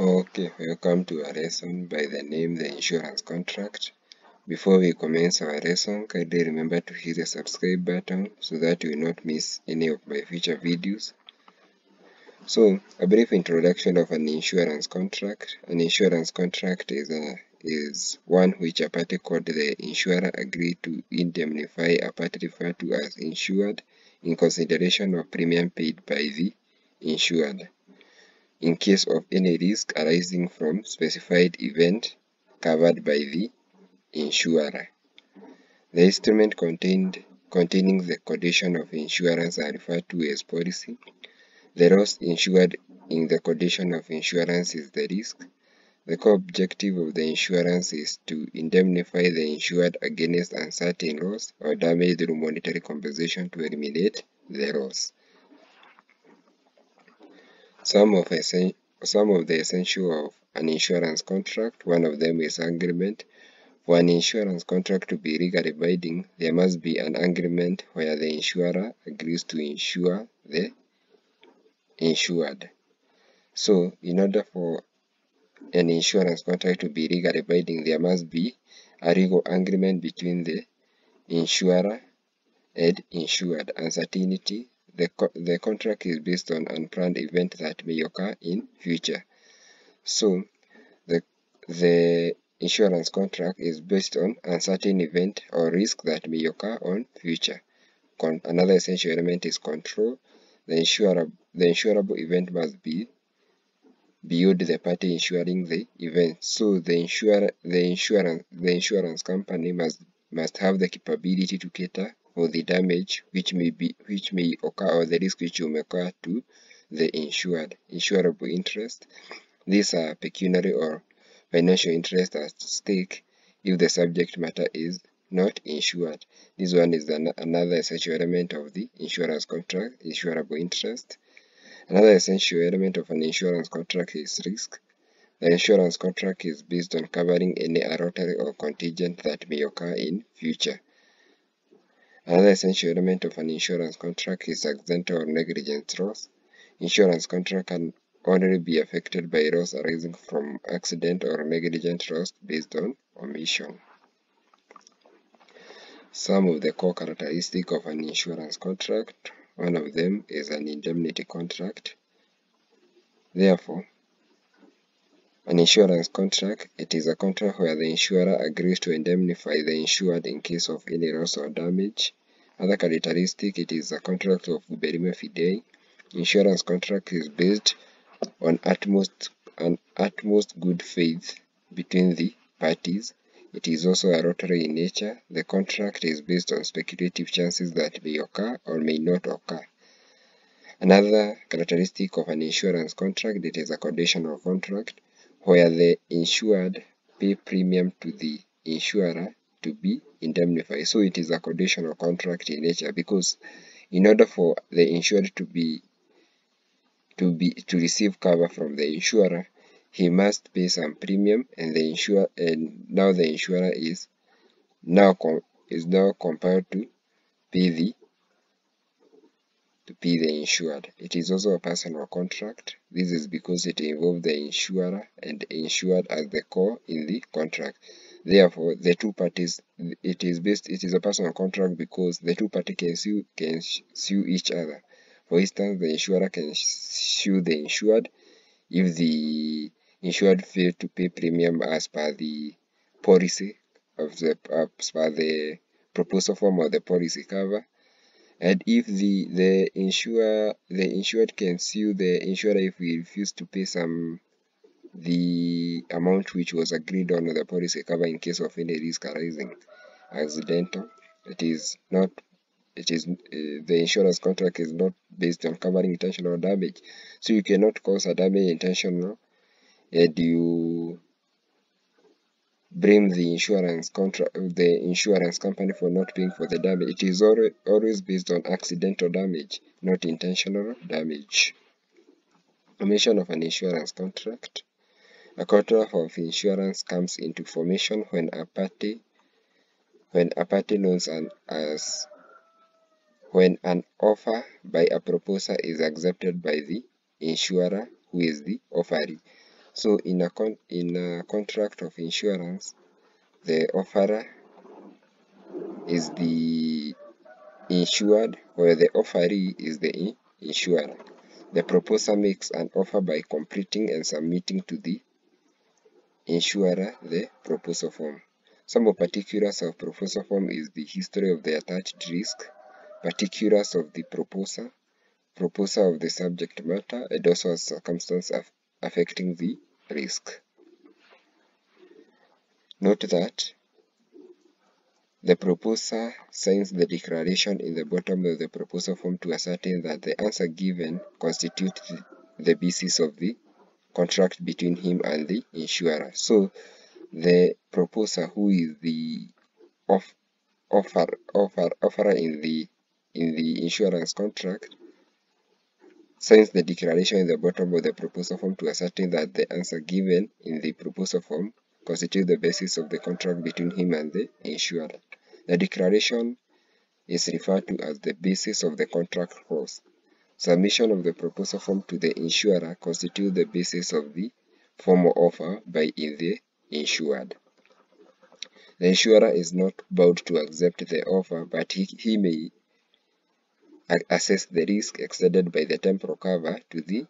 Okay, welcome to a lesson by the name The Insurance Contract. Before we commence our lesson, kindly remember to hit the subscribe button so that you will not miss any of my future videos. So, a brief introduction of an insurance contract. An insurance contract is one which a party called the insurer agreed to indemnify a party referred to as insured in consideration of premium paid by the insured in case of any risk arising from specified event covered by the insurer. The instrument containing the condition of insurance are referred to as policy. The loss insured in the condition of insurance is the risk. The core objective of the insurance is to indemnify the insured against uncertain loss or damage through monetary compensation to eliminate the loss. Some of the essentials of an insurance contract. One of them is agreement. For an insurance contract to be legally binding, there must be an agreement where the insurer agrees to insure the insured. So, in order for an insurance contract to be legally binding, there must be a legal agreement between the insurer and insured. Uncertainty. The contract is based on unplanned events that may occur in future. So, the insurance contract is based on uncertain event or risk that may occur on future. Another essential element is control. The insurable event must be beyond the party insuring the event. So, the insurance company must have the capability to cater for the damage which may occur or the risk which may occur to the insured. Insurable interest. These are pecuniary or financial interests at stake if the subject matter is not insured. This one is another essential element of the insurance contract, insurable interest. Another essential element of an insurance contract is risk. The insurance contract is based on covering any arbitrary or contingent that may occur in future. Another essential element of an insurance contract is accidental or negligent loss. Insurance contract can only be affected by loss arising from accident or negligent loss based on omission. Some of the core characteristics of an insurance contract. One of them is an indemnity contract. Therefore, an insurance contract, it is a contract where the insurer agrees to indemnify the insured in case of any loss or damage. Other characteristic, it is a contract of uberrima fidei. Insurance contract is based on utmost good faith between the parties. It is also arbitrary in nature. The contract is based on speculative chances that may occur or may not occur. Another characteristic of an insurance contract, it is a conditional contract where the insured pay premium to the insurer to be indemnified. So it is a conditional contract in nature because in order for the insured to receive cover from the insurer, he must pay some premium, and the insurer is now compelled to pay the insured. It is also a personal contract. This is because it involves the insurer and insured as the core in the contract. Therefore, the two parties, it is a personal contract because the two parties can sue each other. For instance, the insurer can sue the insured if the insured fails to pay premium as per the policy as per the proposal form or the policy cover. And if the insured can sue the insurer if he refuses to pay the amount which was agreed on the policy cover in case of any risk arising accidental. The insurance contract is not based on covering intentional damage, so you cannot cause a damage intentional, and you blame the insurance company for not paying for the damage. It is always based on accidental damage, not intentional damage. Formation of an insurance contract. A contract of insurance comes into formation when an offer by a proposer is accepted by the insurer who is the offeree. So in a contract of insurance, the offeror is the insured, or the offeree is the insured. The proposer makes an offer by completing and submitting to the insurer the proposal form. Some of particulars of proposal form is the history of the attached risk, particulars of the proposer, proposal of the subject matter, and also circumstances affecting the risk. Note that the proposer signs the declaration in the bottom of the proposal form to ascertain that the answer given constitutes the basis of the contract between him and the insurer. So the proposer, who is the offeror in the insurance contract, signs the declaration in the bottom of the proposal form to ascertain that the answer given in the proposal form constitute the basis of the contract between him and the insurer. The declaration is referred to as the basis of the contract clause. Submission of the proposal form to the insurer constitutes the basis of the formal offer by the insured. The insurer is not bound to accept the offer, but he may assess the risk extended by the temporal cover to the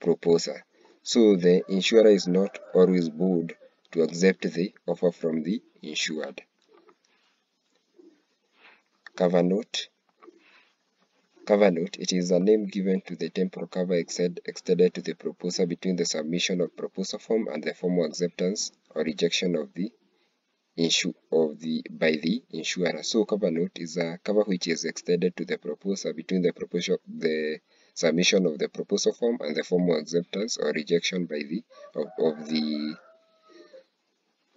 proposer. So the insurer is not always bound to accept the offer from the insured. Cover note. Cover note. It is a name given to the temporal cover extended to the proposer between the submission of proposal form and the formal acceptance or rejection of the by the insurer. So cover note is a cover which is extended to the proposer between the submission of the proposal form and the formal acceptance or rejection by the of the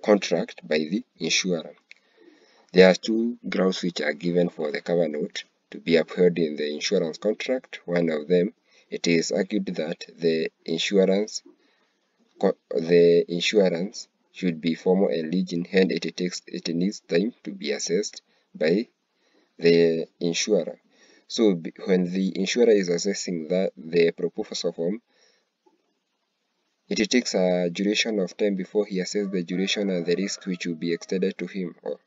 contract by the insurer. There are two grounds which are given for the cover note to be upheld in the insurance contract. One of them, it is argued that the insurance should be formal and legal, and it needs time to be assessed by the insurer. So when the insurer is assessing that the proposal form, it takes a duration of time before he assesses the duration and the risk which will be extended to him. Or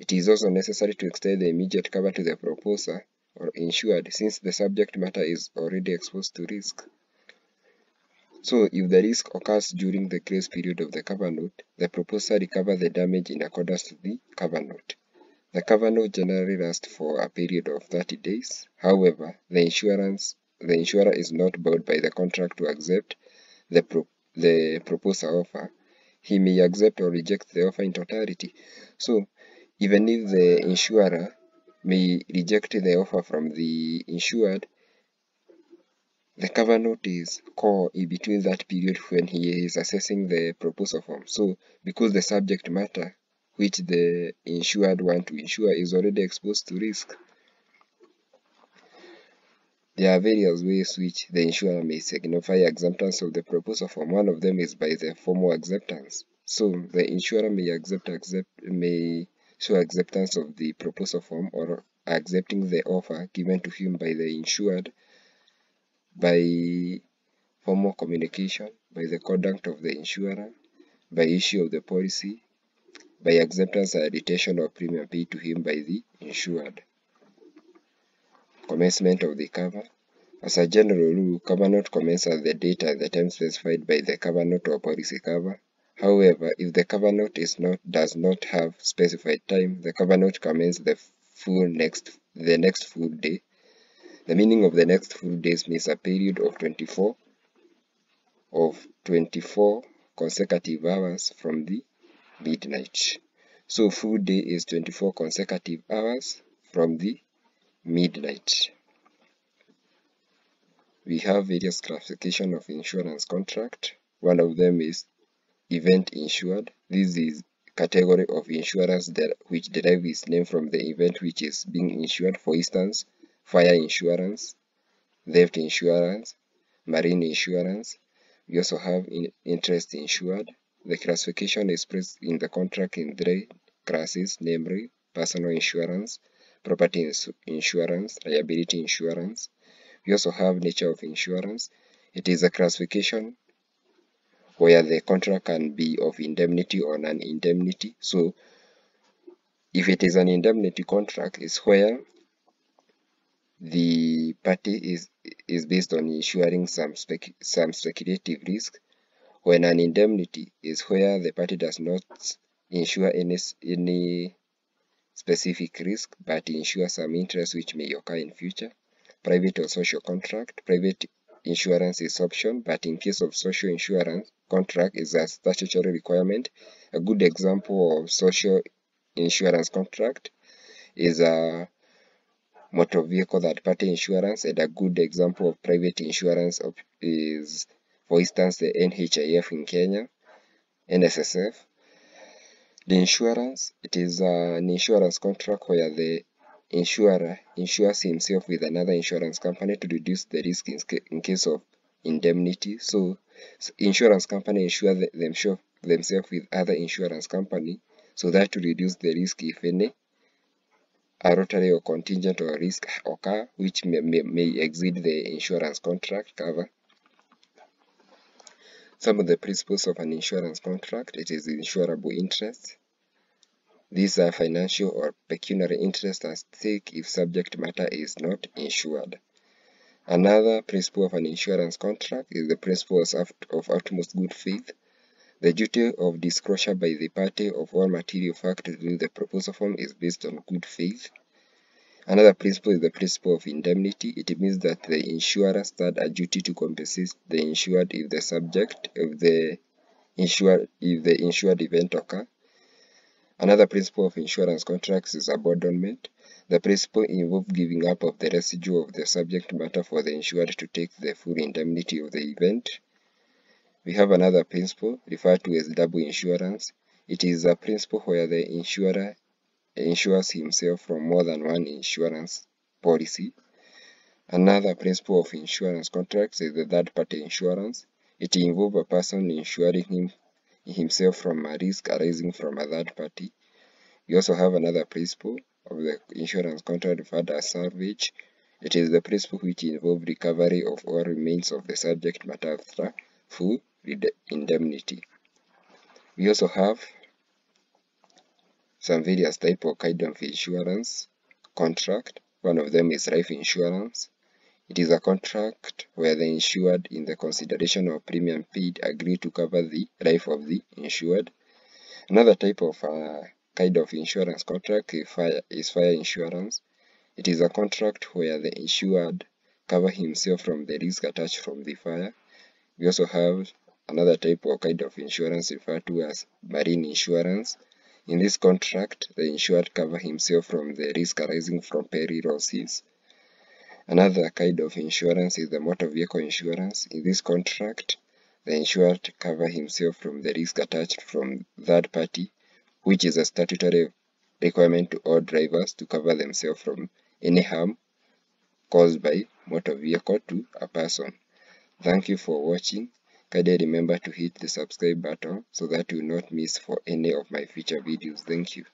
it is also necessary to extend the immediate cover to the proposer or insured, since the subject matter is already exposed to risk. So if the risk occurs during the grace period of the cover note, the proposer recovers the damage in accordance to the cover note. The cover note generally lasts for a period of 30 days. However, the insurer is not bound by the contract to accept the proposer offer. He may accept or reject the offer in totality. So even if the insurer may reject the offer from the insured, the cover note is core in between that period when he is assessing the proposal form. So because the subject matter which the insured wants to insure is already exposed to risk, there are various ways which the insurer may signify acceptance of the proposal form. One of them is by the formal acceptance. So the insurer may show acceptance of the proposal form or accepting the offer given to him by the insured by formal communication, by the conduct of the insurer, by issue of the policy, by acceptance and retention of premium paid to him by the insured. Commencement of the cover. As a general rule, cover note commences at the date and the time specified by the cover note or policy cover. However, if the cover note does not have specified time, the cover note commences the next full day. The meaning of the next full days means a period of 24 consecutive hours from the midnight. So full day is 24 consecutive hours from the midnight. We have various classification of insurance contract. One of them is event insured. This is category of insurance that which derives its name from the event which is being insured. For instance, fire insurance, theft insurance, marine insurance. We also have interest insured. The classification is placed in the contract in three classes, namely personal insurance, property insurance, liability insurance. We also have nature of insurance. It is a classification where the contract can be of indemnity or non-indemnity. So if it is an indemnity contract, it's where the party is based on ensuring some speculative risk, when an indemnity is where the party does not insure any specific risk but insure some interest which may occur in future. Private or social contract. Private insurance is option, but in case of social insurance contract is a statutory requirement. A good example of social insurance contract is a motor vehicle third party insurance, and a good example of private insurance is, for instance, the NHIF in Kenya, NSSF. The insurance, it is an insurance contract where the insurer insures himself with another insurance company to reduce the risk in case of indemnity. So insurance company insure themselves with other insurance company so that to reduce the risk, if any, a rotary or contingent or risk occur which may exceed the insurance contract cover. Some of the principles of an insurance contract: it is insurable interest. These are financial or pecuniary interest at stake if subject matter is not insured. Another principle of an insurance contract is the principle of utmost good faith. The duty of disclosure by the party of all material facts in the proposal form is based on good faith. Another principle is the principle of indemnity. It means that the insurer stands a duty to compensate the insured if the insured event occurs. Another principle of insurance contracts is abandonment. The principle involves giving up of the residue of the subject matter for the insured to take the full indemnity of the event. We have another principle referred to as double insurance. It is a principle where the insurer insures himself from more than one insurance policy. Another principle of insurance contracts is the third-party insurance. It involves a person insuring himself from a risk arising from a third party. We also have another principle of the insurance contract referred as salvage. It is the principle which involves recovery of all remains of the subject matter after full indemnity. We also have some various types of kind of insurance contract. One of them is life insurance. It is a contract where the insured, in the consideration of premium paid, agree to cover the life of the insured. Another type of kind of insurance contract is fire insurance. It is a contract where the insured covers himself from the risk attached from the fire. We also have another type or kind of insurance referred to as marine insurance. In this contract, the insured covers himself from the risk arising from peril seas. Another kind of insurance is the motor vehicle insurance. In this contract, the insured covers himself from the risk attached from third party, which is a statutory requirement to all drivers to cover themselves from any harm caused by motor vehicle to a person. Thank you for watching. Kindly remember to hit the subscribe button so that you will not miss for any of my future videos. Thank you.